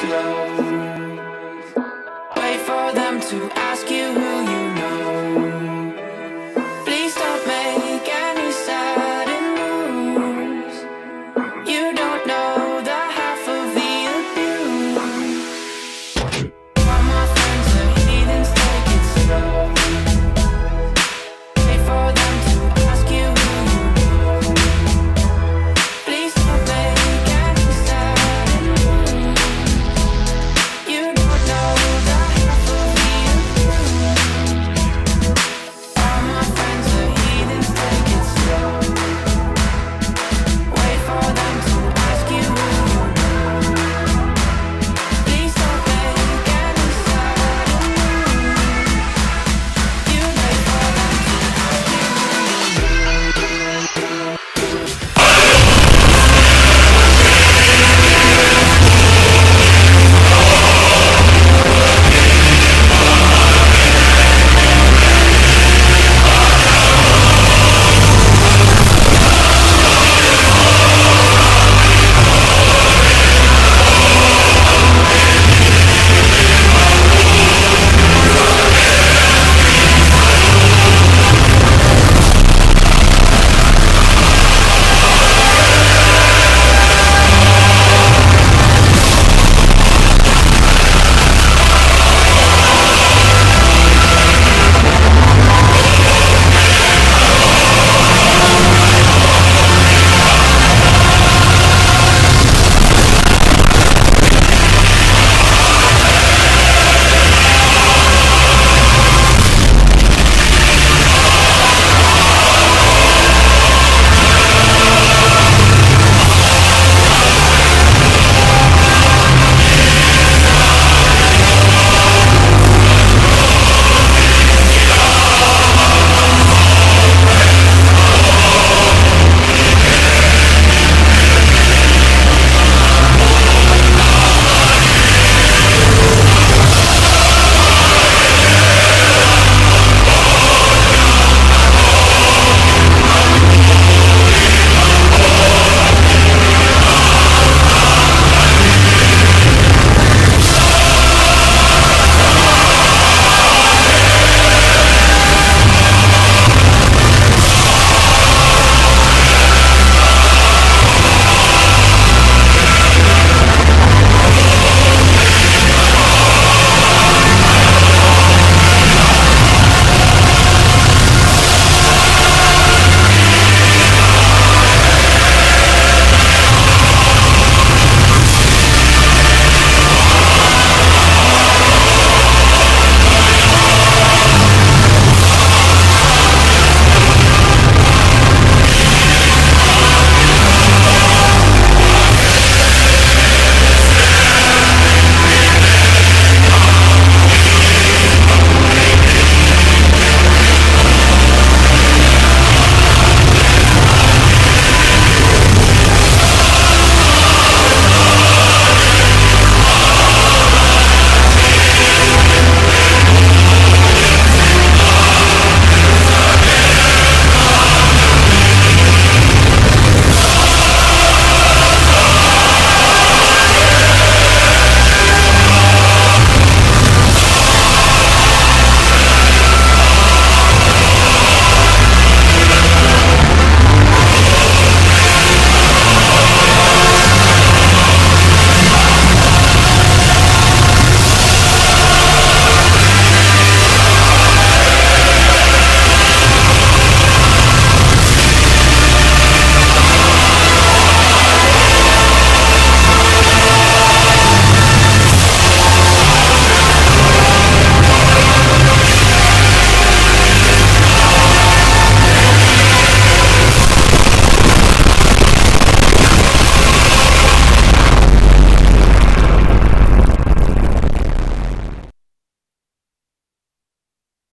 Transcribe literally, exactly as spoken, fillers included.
slow. Wait for them to ask you who you are.